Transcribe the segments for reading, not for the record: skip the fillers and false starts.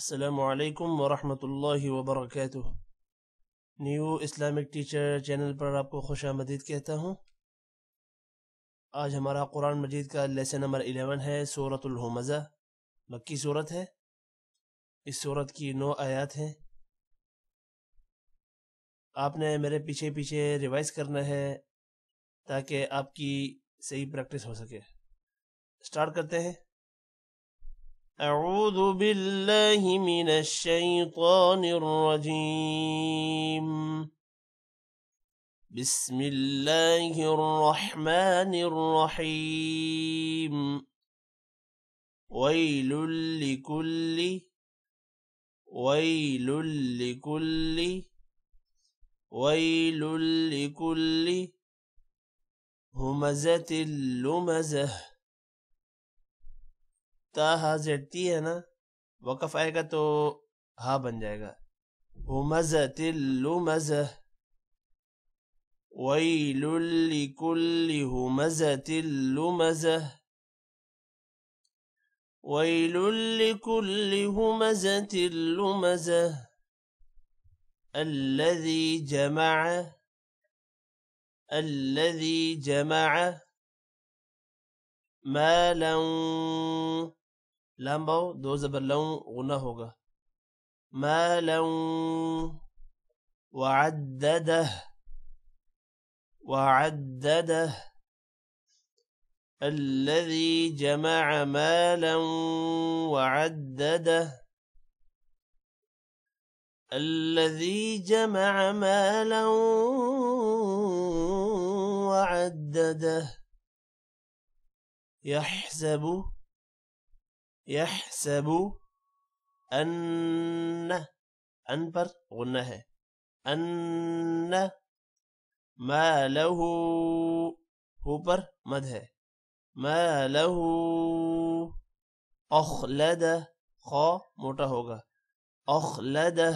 السلام علیکم ورحمۃ اللہ وبرکاتہ۔ نیو اسلامیک ٹیچر چینل پر آپ کو خوش آمدید کہتا ہوں۔ آج ہمارا قرآن مجید کا لیسن نمبر 11 ہے، سورت الحمزہ، مکی صورت ہے۔ اس صورت کی 9 آیات ہیں۔ آپ نے میرے پیچھے ریوائز کرنا ہے تاکہ آپ کی صحیح پریکٹس ہو سکے۔ سٹارٹ کرتے ہیں۔ اعوذ باللہ من الشیطان الرجیم، بسم اللہ الرحمن الرحیم، ویل لکل ہمزۃ لمزہ۔ تا ہا زیٹتی ہے نا، وقف آئے گا تو ہا بن جائے گا۔ ہمزۃ لمزہ، ویل لکل ہمزۃ لمزہ، ویل لکل ہمزۃ لمزہ، الذی جمع مالا۔ لام باؤ دو زبر لوں غنہ ہوگا۔ مالا وعددہ، الذی جمع مالا وعددہ، الذي جمع مالا وعدده، يحسب ان پر غنہ ہے، ان ما له، ہو پر مد ہے، ما له اخلد، خا موٹا ہوگا، اخلدہ۔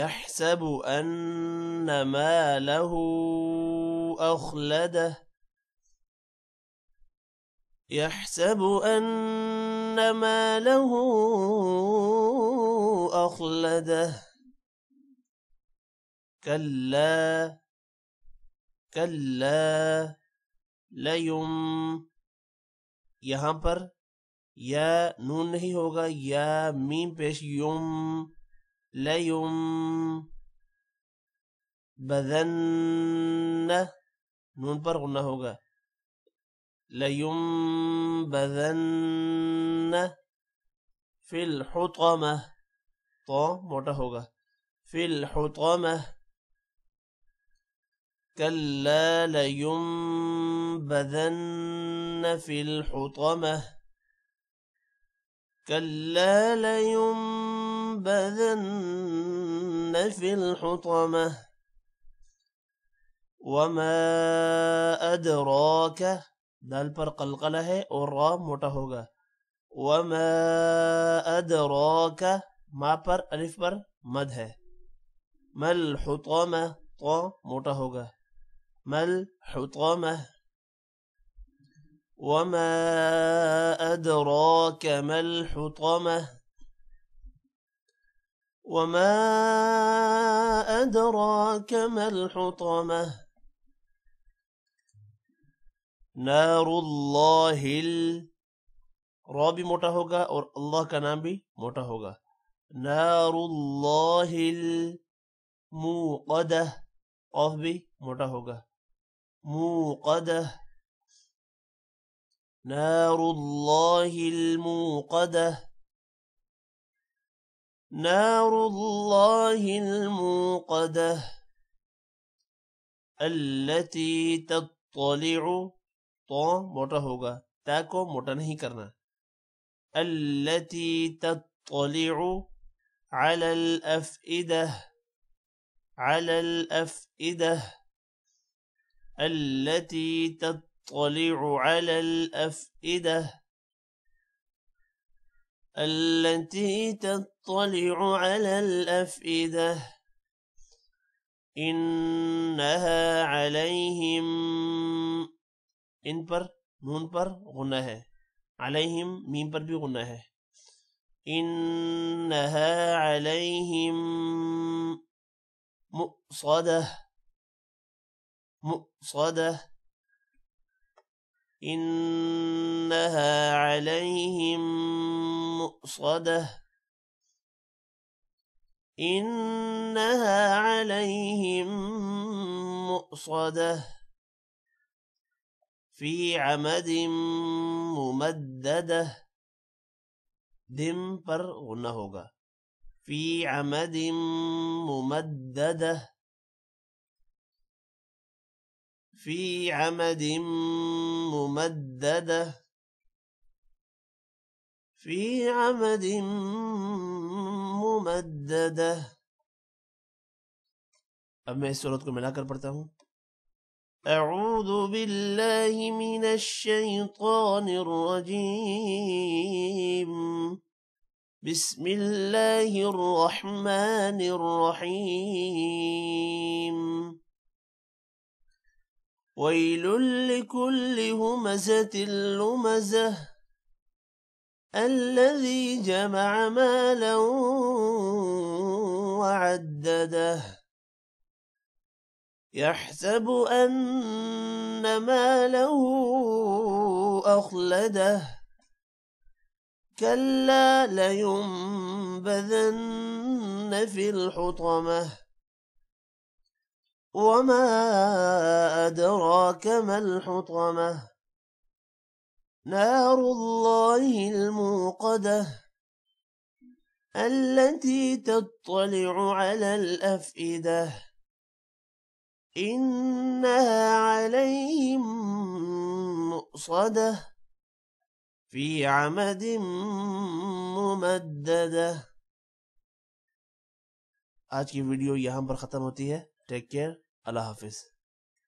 يحسب أن ماله أخلده، يحسب أن ماله أخلده، كلا ليم۔ یہاں پر یا نون نہیں ہوگا، یا میم پیش یوم، لَيُم۔ بَذَنَّ نون پر غنہ ہوگا، لَيُم بَذَنَّ فِي الْحُطَمَةِ، تو موٹا ہوگا، فِي الْحُطَمَةِ، كَلَّا لَيُم بَذَنَّ فِي الْحُطَمَةِ، كَلَّا لَيُم بذن في الحطمة، وما أدراك، دال پر قلقلہ ہے اور را موٹا ہوگا، وما أدراك، ما پر الف پر مد ہے، مل حطمة، تو موٹا ہوگا، مل حطمة، وما أدراك مل حطمة، وما أدراك ما الحطمة، نار اللہ۔ را بھی موٹا ہوگا اور اللہ کا نام بھی موٹا ہوگا، نار اللہ الموقدہ، قاف بھی موٹا ہوگا، موقدہ، نار اللہ الموقدہ، نار اللہ الموقدہ، التي تطلع، تو موٹا ہوگا، تا کو موٹا نہیں کرنا، التي تطلع على الأفئدة، على الأفئدة، التي تطلع على الأفئدة، التي تطلع على الأفئدة، إنها عليهم، ان پر نون پر غنہ ہے، عليهم میم پر بھی غنہ ہے، إنها عليهم مؤصدة إنها عليهم مؤصدة إنها عليهم مؤصدة في عمد ممددة دم پر غنہ ہوگا فی عمد ممددہ فی عمد ممددہ فی عمد ممددہ. اب میں اس صورت کو ملا کر پڑھتا ہوں. اعوذ باللہ من الشیطان الرجیم بسم اللہ الرحمن الرحیم. ویل لکل ہمزۃ لمزہ الذی جمع مالا وعددہ يحسب أن ماله أخلده كلا لينبذن في الحطمة وما أدراك ما الحطمة نار الله الموقدة التي تطلع على الأفئدة إنها عليهم مؤصدة في عمد ممددة. آج کی ویڈیو یہاں پر ختم ہوتی ہے. ٹیک کیئر. اللہ حافظ.